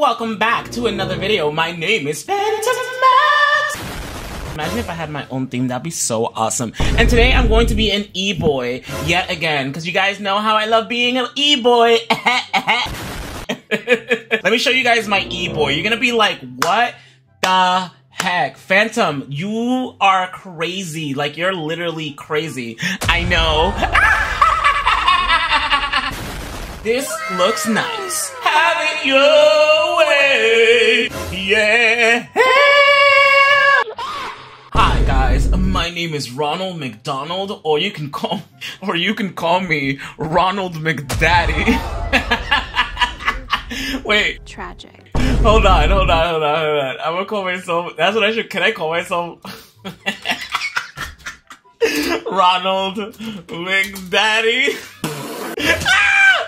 Welcome back to another video. My name is Phantom Max. Imagine if I had my own theme, that'd be so awesome. And today I'm going to be an e-boy yet again, because you guys know how I love being an e-boy. Let me show you guys my e-boy. You're gonna be like, what the heck? Phantom, you are crazy. Like, you're literally crazy. I know. This looks nice. Have it your way. Yeah. Hi guys, my name is Ronald McDonald, or you can call me Ronald McDaddy. Wait. Tragic. Hold on. I'm gonna call myself. That's what I should. Can I call myself? Ronald McDaddy.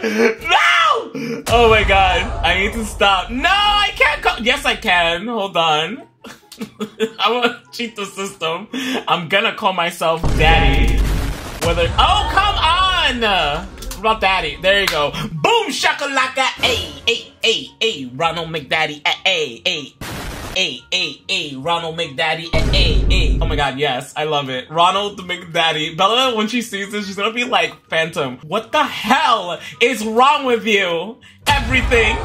No! Oh my god, I need to stop. No, I can't call. Yes, I can. Hold on. I'm gonna cheat the system. I'm gonna call myself Daddy. Whether. Oh, come on! What about Daddy? There you go. Boom, shakalaka. Ay. Ronald McDaddy. Ay. Ronald McDaddy. Ay. Oh my god, yes. I love it. Ronald McDaddy. Bella, when she sees this, she's gonna be like, Phantom, what the hell is wrong with you? Everything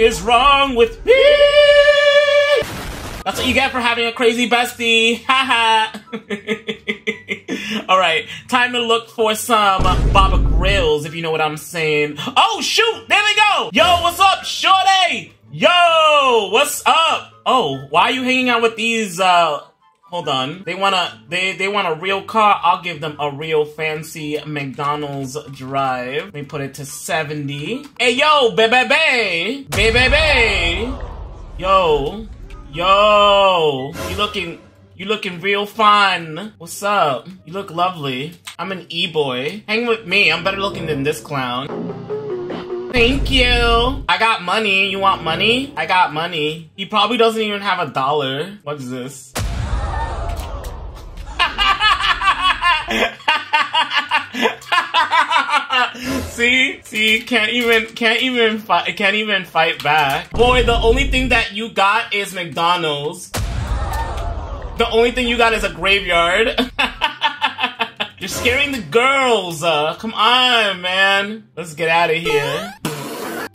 is wrong with me. That's what you get for having a crazy bestie. Haha. All right, time to look for some Baba Grylls, if you know what I'm saying. Oh, shoot. There we go. Yo, what's up, shorty? Yo, what's up? Oh, why are you hanging out with these, hold on. They want a real car. I'll give them a real fancy McDonald's drive. Let me put it to 70. Hey, yo, baby. Yo. You looking real fine. What's up? You look lovely. I'm an e-boy. Hang with me. I'm better looking than this clown. Thank you. I got money. You want money? I got money. He probably doesn't even have $1. What is this? See, can't even fight back. Boy, the only thing that you got is McDonald's. The only thing you got is a graveyard. You're scaring the girls. Come on, man. Let's get out of here.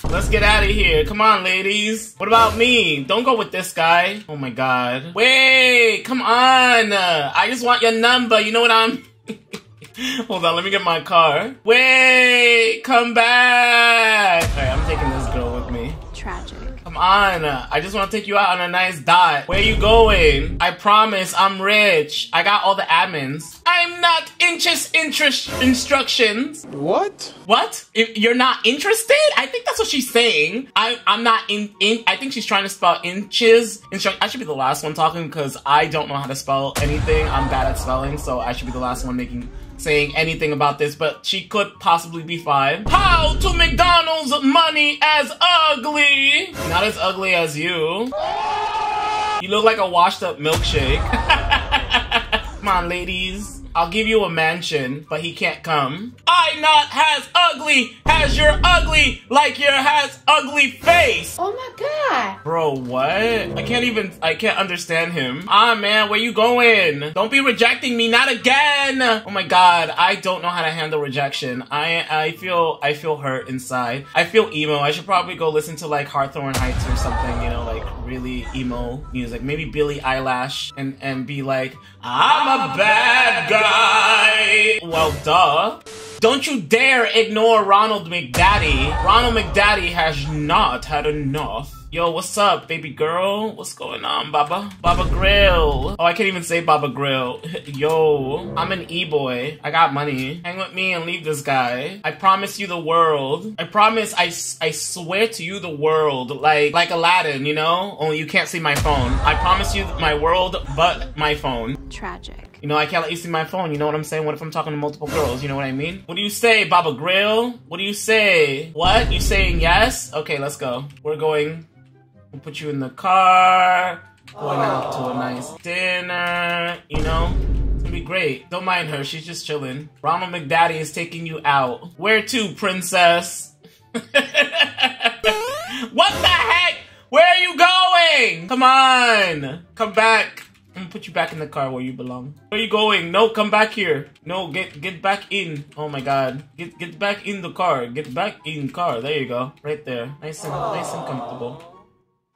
Let's get out of here. Come on, ladies. What about me? Don't go with this guy. Oh my god. Wait, come on. I just want your number. You know what I'm... Hold on, let me get my car. Wait, come back. Alright, I'm taking this girl with me. Tragic. Come on, I just want to take you out on a nice dot. Where you going? I promise, I'm rich. I got all the admins. I'm not instructions. What? If you're not interested? I think that's what she's saying. I'm not in. I think she's trying to spell inches. I should be the last one talking because I don't know how to spell anything. I'm bad at spelling, so I should be the last one saying anything about this, but she could possibly be fine. How to McDonald's money as ugly? Not as ugly as you. You look like a washed up milkshake. Come on, ladies. I'll give you a mansion, but he can't come. I'm not as ugly as your ugly, like your has ugly face. Oh my god. Bro, what? I can't understand him. Ah, man, where you going? Don't be rejecting me, not again. Oh my god, I don't know how to handle rejection. I feel hurt inside. I feel emo. I should probably go listen to like Hawthorne Heights or something, you know, like really emo music. Maybe Billie Eilish and be like, I'm a bad guy. Well, duh. Don't you dare ignore Ronald McDaddy. Ronald McDaddy has not had enough. Yo, what's up, baby girl? What's going on, Baba? Baba Grill. Oh, I can't even say Baba Grill. Yo, I'm an e-boy. I got money. Hang with me and leave this guy. I promise you the world. I promise, I swear to you the world. Like Aladdin, you know? Only you can't see my phone. I promise you my world, but my phone. Tragic. You know, I can't let you see my phone, you know what I'm saying? What if I'm talking to multiple girls, you know what I mean? What do you say, Baba Grill? What do you say? What? You saying yes? Okay, let's go. We're going. We'll put you in the car. Going out to a nice dinner, you know? It's gonna be great. Don't mind her, she's just chilling. Ronald McDaddy is taking you out. Where to, princess? What the heck? Where are you going? Come on. Come back. I'm gonna put you back in the car where you belong. Where are you going? No, come back here. No, get back in. Oh my god. Get back in the car. Get back in car. There you go. Right there. Nice and comfortable.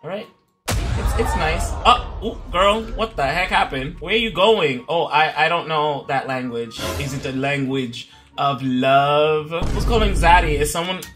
Alright. It's nice. Oh, girl, what the heck happened? Where are you going? Oh, I don't know that language. Is it the language of love? Who's calling Zaddy?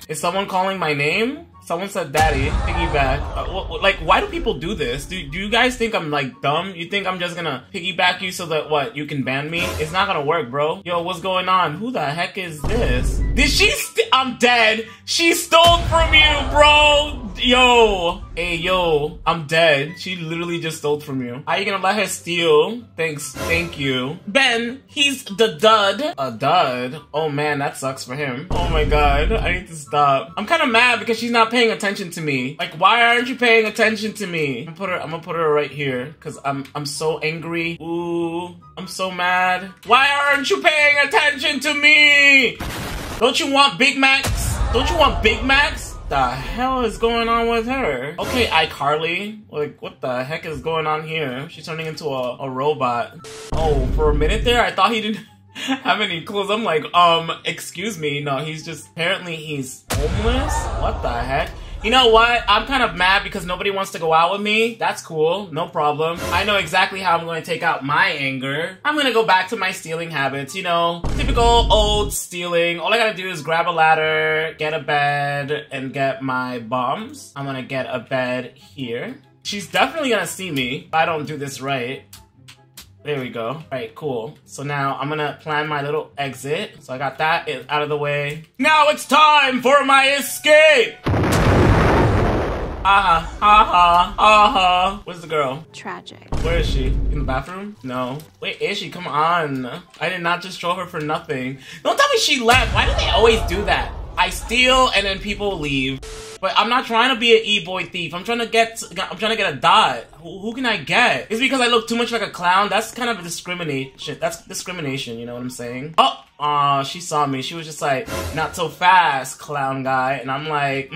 Is someone calling my name? Someone said daddy. Piggyback. Like, why do people do this? Do you guys think I'm, like, dumb? You think I'm just gonna piggyback you so that, what, you can ban me? It's not gonna work, bro. Yo, what's going on? Who the heck is this? Did she I'm dead. She stole from you, bro. Yo. Hey, yo. I'm dead. She literally just stole from you. How are you gonna let her steal? Thanks. Thank you. Ben, he's the dud. A dud? Oh, man, that sucks for him. Oh, my God. I need to stop. I'm kind of mad because she's not paying attention to me. Like, why aren't you paying attention to me? I'm gonna put her right here because I'm so angry. Ooh, I'm so mad. Why aren't you paying attention to me? Don't you want Big Macs? Don't you want Big Macs? The hell is going on with her? Okay, iCarly. Like, what the heck is going on here? She's turning into a robot. Oh, for a minute there, I thought he didn't have any clothes. I'm like, excuse me. No, he's just, apparently he's homeless? What the heck? You know what? I'm kind of mad because nobody wants to go out with me. That's cool. No problem. I know exactly how I'm going to take out my anger. I'm going to go back to my stealing habits, you know. Typical old stealing. All I gotta do is grab a ladder, get a bed, and get my bombs. I'm gonna get a bed here. She's definitely gonna see me if I don't do this right. There we go. All right, cool. So now I'm gonna plan my little exit. So I got that out of the way. Now it's time for my escape! Where's the girl? Tragic. Where is she? In the bathroom? No. Where is she? Come on. I did not just troll her for nothing. Don't tell me she left. Why do they always do that? I steal and then people leave. But I'm not trying to be an e-boy thief. I'm trying to get a dot. Who can I get? It's because I look too much like a clown. That's kind of a discrimination. That's discrimination, you know what I'm saying? Oh! Aw, she saw me. She was just like, not so fast, clown guy. And I'm like,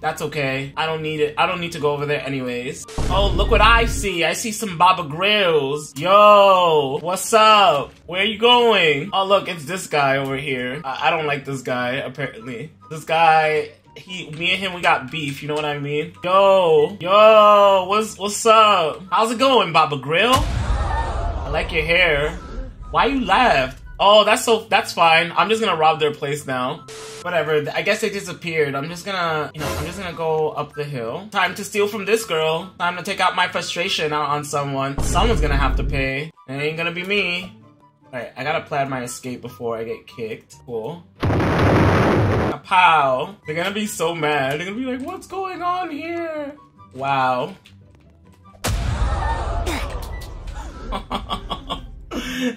that's okay. I don't need it. I don't need to go over there anyways. Oh, look what I see. I see some Baba Grylls. Yo, what's up? Where are you going? Oh, look, it's this guy over here. I don't like this guy, apparently. This guy... me and him, we got beef, you know what I mean? Yo, what's up? How's it going, Baba Grill? I like your hair. Why you laughed? Oh, that's fine. I'm just gonna rob their place now. Whatever, I guess they disappeared. I'm just gonna go up the hill. Time to steal from this girl. Time to take out my frustration out on someone. Someone's gonna have to pay. And it ain't gonna be me. Alright, I gotta plan my escape before I get kicked. Cool. Pow. They're gonna be so mad. They're gonna be like, what's going on here? Wow.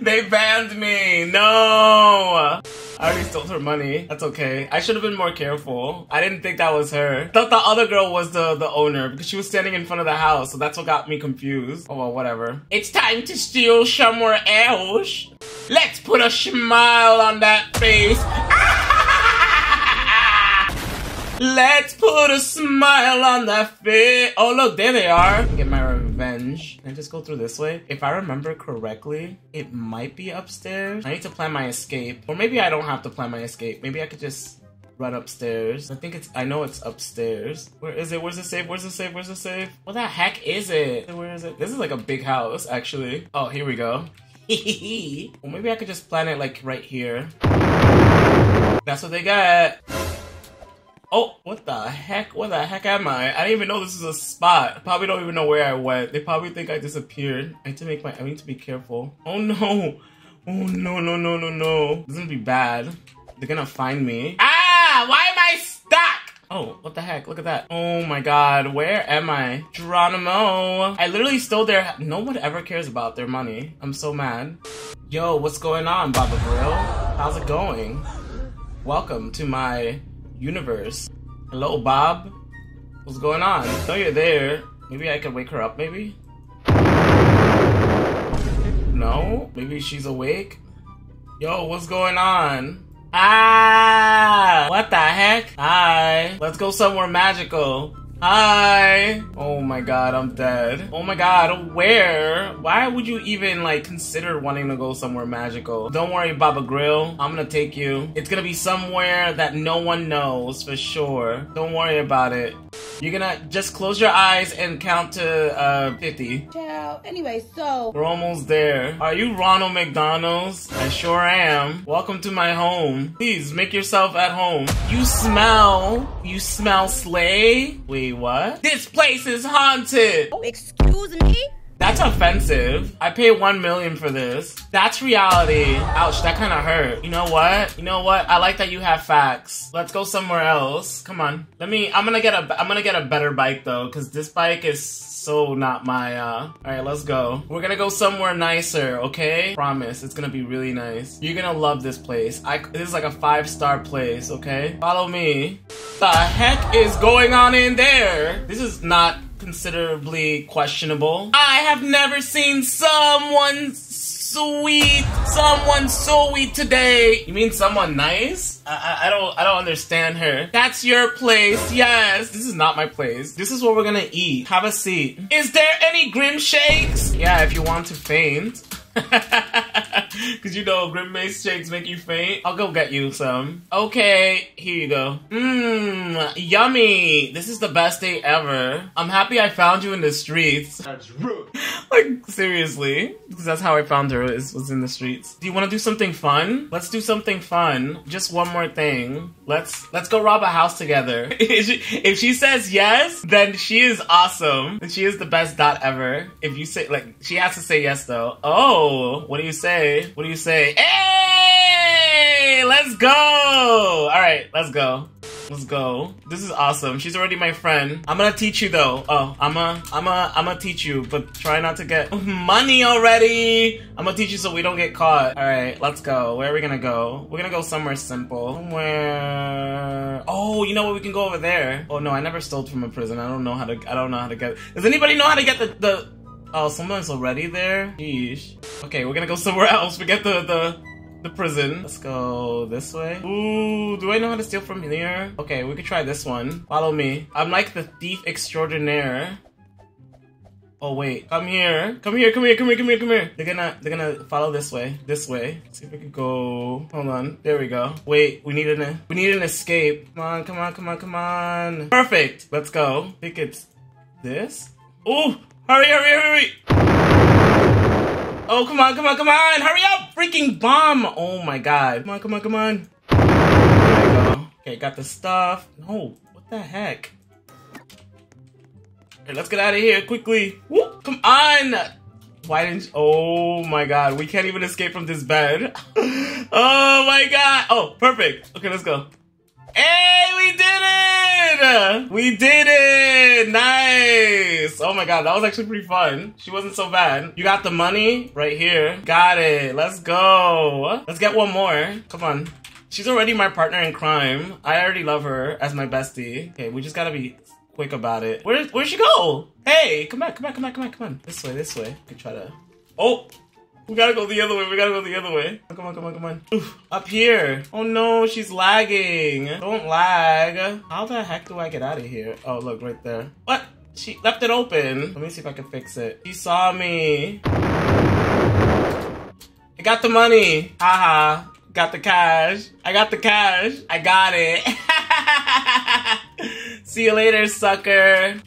They banned me. No. I already stole her money. That's okay. I should have been more careful. I didn't think that was her. I thought the other girl was the owner because she was standing in front of the house. So that's what got me confused. Oh, well, whatever. It's time to steal somewhere else. Let's put a smile on that face. Let's put a smile on that face. Oh, look, there they are. Get my revenge. Can I just go through this way? If I remember correctly, it might be upstairs. I need to plan my escape. Or maybe I don't have to plan my escape. Maybe I could just run upstairs. I know it's upstairs. Where is it? Where's the safe? Where's the safe? Where's the safe? What the heck is it? Where is it? This is like a big house, actually. Oh, here we go. Well, maybe I could just plan it like right here. That's what they got. Oh, what the heck? What the heck am I? I didn't even know this was a spot. Probably don't even know where I went. They probably think I disappeared. I need to be careful. Oh no. Oh no, no, no, no, no. This is gonna be bad. They're gonna find me. Ah, why am I stuck? Oh, what the heck? Look at that. Oh my God, where am I? Geronimo. I literally stole their, no one ever cares about their money. I'm so mad. Yo, what's going on, Baba Grill? How's it going? Welcome to my universe. Hello, Bob. What's going on? I know you're there. Maybe I can wake her up, maybe? No? Maybe she's awake? Yo, what's going on? Ah! What the heck? Hi. Let's go somewhere magical. Hi! Oh my god, I'm dead. Oh my god, where? Why would you even, like, consider wanting to go somewhere magical? Don't worry, Baba Grill. I'm gonna take you. It's gonna be somewhere that no one knows for sure. Don't worry about it. You're gonna just close your eyes and count to 50. Ciao. Anyway, so we're almost there. Are you Ronald McDonald? I sure am. Welcome to my home. Please make yourself at home. You smell slay? Wait, what? This place is haunted. Oh, excuse me? That's offensive. I paid $1 million for this. That's reality. Ouch, that kind of hurt. You know what? You know what? I like that you have facts. Let's go somewhere else. Come on. I'm gonna get a better bike though, cause this bike is so not my, Alright, let's go. We're gonna go somewhere nicer, okay? Promise, it's gonna be really nice. You're gonna love this place. This is like a 5-star place, okay? Follow me. The heck is going on in there? This is not considerably questionable. I have never seen someone sweet today. You mean someone nice? I don't understand her. That's your place, yes. This is not my place. This is what we're gonna eat. Have a seat. Is there any Grim Shakes? Yeah, if you want to faint. Cause you know Grimace shakes make you faint. I'll go get you some. Okay, here you go. Mmm, yummy. This is the best day ever. I'm happy I found you in the streets. That's rude. Like, seriously. Because that's how I found her, was in the streets. Do you want to do something fun? Let's do something fun. Just one more thing. Let's go rob a house together. If she says yes, then she is awesome. And she is the best dot ever. If you say, like, she has to say yes though. Oh, what do you say? What do you say? Hey, let's go. All right, let's go. Let's go. This is awesome. She's already my friend. I'm gonna teach you though. Oh, I'm gonna teach you, but try not to get money already. I'm gonna teach you so we don't get caught. All right, let's go. Where are we gonna go? We're gonna go somewhere simple. Somewhere. Oh, you know what? We can go over there. Oh no, I never stole from a prison. I don't know how to get. Does anybody know how to get the Oh, someone's already there? Jeez. Okay, we're gonna go somewhere else. Forget the prison. Let's go this way. Ooh, do I know how to steal from here? Okay, we could try this one. Follow me. I'm like the thief extraordinaire. Oh wait, come here. They're gonna follow this way. Let's see if we can go. Hold on, there we go. Wait, we need an escape. Come on. Perfect, let's go. I think it's this. Ooh. Hurry! Oh, come on! Hurry up! Freaking bomb! Oh my god. Come on. There we go. Okay, got the stuff. No, what the heck? Okay, let's get out of here quickly. Woo! Come on! Why didn't you? Oh my god, we can't even escape from this bed. Oh my god! Oh, perfect. Okay, let's go. Hey, we did it! We did it! Nice! Oh my god, that was actually pretty fun. She wasn't so bad. You got the money right here. Got it. Let's go. Let's get one more. Come on. She's already my partner in crime. I already love her as my bestie. Okay, we just gotta be quick about it. Where'd she go? Hey, come on. This way. We can try to... Oh! We gotta go the other way. Come on. Oof, up here. Oh no, she's lagging. Don't lag. How the heck do I get out of here? Oh, look, right there. What? She left it open. Let me see if I can fix it. She saw me. I got the money. Haha. Got the cash. I got it. See you later, sucker.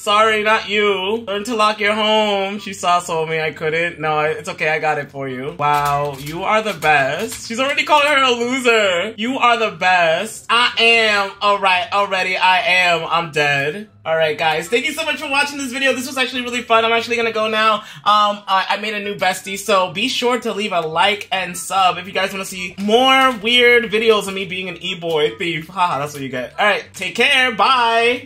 Sorry, not you. Learn to lock your home. She saw sold me, I couldn't. No, it's okay, I got it for you. Wow, you are the best. She's already calling her a loser. You are the best. I am. Alright, already I am. I'm dead. Alright guys, thank you so much for watching this video. This was actually really fun. I'm actually gonna go now. I made a new bestie, so be sure to leave a like and sub if you guys wanna see more weird videos of me being an e-boy thief. Haha, that's what you get. Alright, take care. Bye.